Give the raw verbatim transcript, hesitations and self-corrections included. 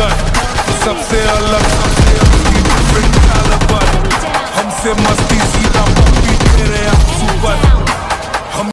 gun, सबसे अलग, सबसे अलग, हम से मस्ती